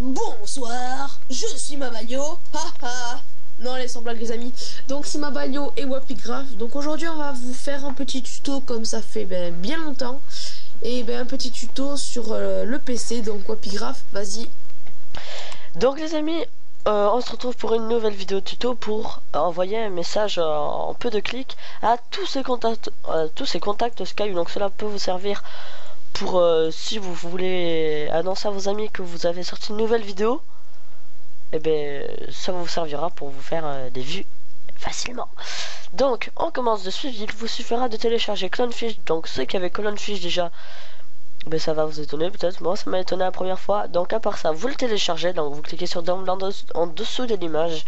Bonsoir, je suis Mabalyo. Non, laissez en blague les amis. Donc c'est Mabalyo et Wapigraph. Donc aujourd'hui on va vous faire un petit tuto comme ça fait bien longtemps. Et un petit tuto sur le PC. Donc Wapigraph, vas-y. Donc les amis, on se retrouve pour une nouvelle vidéo tuto pour envoyer un message en peu de clics à tous ces contacts Skype. Donc cela peut vous servir pour si vous voulez annoncer à vos amis que vous avez sorti une nouvelle vidéo, et ça vous servira pour vous faire des vues facilement. Donc on commence de suite. Il vous suffira de télécharger Clownfish. Donc ceux qui avaient Clownfish déjà, ça va vous étonner peut-être. Moi ça m'a étonné la première fois. Donc à part ça, vous le téléchargez. Donc vous cliquez sur download en dessous de l'image.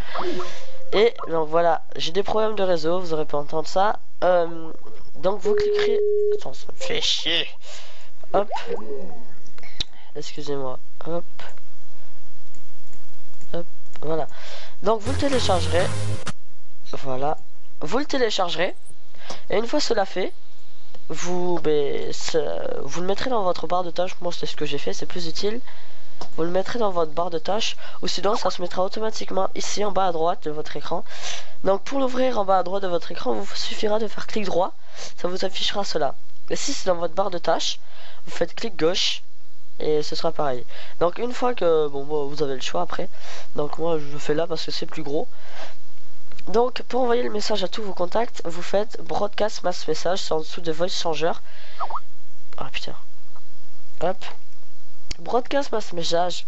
Et donc voilà, j'ai des problèmes de réseau, vous aurez pu entendre ça. Donc vous cliquerez. Attends, ça me fait chier. Hop, excusez-moi, hop, hop, voilà. Donc vous le téléchargerez, voilà, vous le téléchargerez, et une fois cela fait, vous le mettrez dans votre barre de tâches. Moi c'est ce que j'ai fait, c'est plus utile. Vous le mettrez dans votre barre de tâches, ou sinon ça se mettra automatiquement ici en bas à droite de votre écran. Donc pour l'ouvrir en bas à droite de votre écran, vous suffira de faire clic droit, ça vous affichera cela. Et si c'est dans votre barre de tâches, vous faites clic gauche et ce sera pareil. Donc une fois que vous avez le choix après. Donc moi je fais là parce que c'est plus gros. Donc pour envoyer le message à tous vos contacts, vous faites broadcast mass message, c'est en dessous de voice changer. Ah putain. Hop. Broadcast mass message.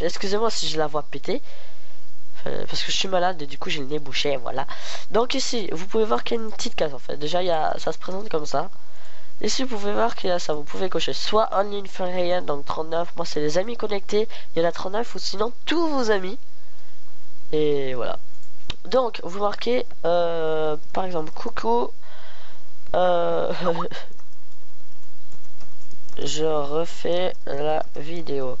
Excusez-moi si je la vois péter. Parce que je suis malade et du coup j'ai le nez bouché, voilà. Donc ici, vous pouvez voir qu'il y a une petite case en fait. Déjà ça se présente comme ça. Ici vous pouvez voir qu'il y a ça, vous pouvez cocher soit en ligne rien, donc 39, moi c'est les amis connectés, il y en a 39 ou sinon tous vos amis. Et voilà. Donc vous marquez par exemple coucou, je refais la vidéo.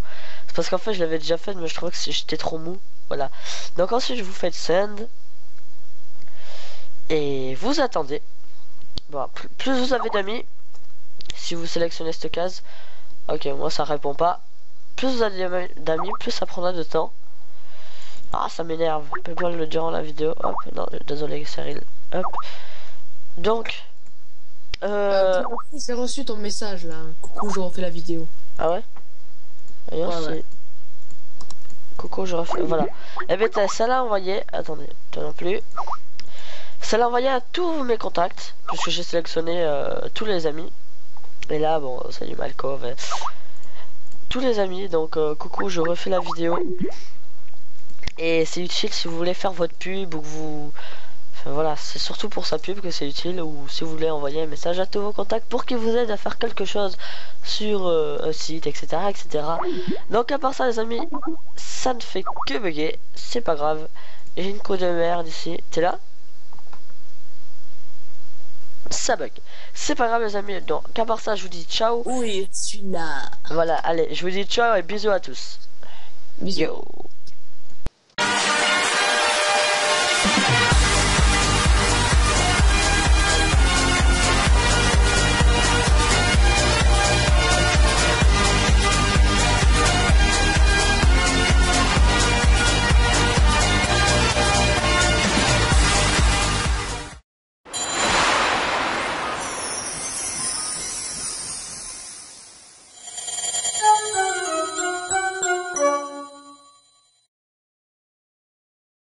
C'est parce qu'en fait je l'avais déjà fait mais je trouvais que j'étais trop mou. Voilà. Donc ensuite vous faites send. Et vous attendez. Bon, plus vous avez d'amis. Si vous sélectionnez cette case, ok, moi ça répond pas. Plus vous avez d'amis, plus ça prendra de temps. Ah, ça m'énerve. Je peux pas le dire dans la vidéo. Hop, non, désolé, Cyril. Hop. Donc, j'ai reçu ton message là. Coucou, je refais la vidéo. Ah ouais. Ouais. Coucou, je refais. Voilà. Et ça l'a envoyé. Attendez, toi non plus. Ça l'a envoyé à tous mes contacts puisque j'ai sélectionné tous les amis. Et là, salut Malco, tous les amis, donc coucou, je refais la vidéo. Et c'est utile si vous voulez faire votre pub ou que vous... Enfin, voilà, c'est surtout pour sa pub que c'est utile, ou si vous voulez envoyer un message à tous vos contacts pour qu'ils vous aident à faire quelque chose sur un site, etc., etc. Donc à part ça, les amis, ça ne fait que bugger, c'est pas grave. J'ai une couille de merde ici, t'es là? Ça bug, c'est pas grave les amis. Donc à part ça, je vous dis ciao. Oui, je suis là. Voilà, allez, je vous dis ciao et bisous à tous. Bisous. Yo.